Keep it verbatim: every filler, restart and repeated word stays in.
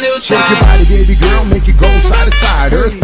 new time. Shake your body, baby girl, make it go side to side. Earth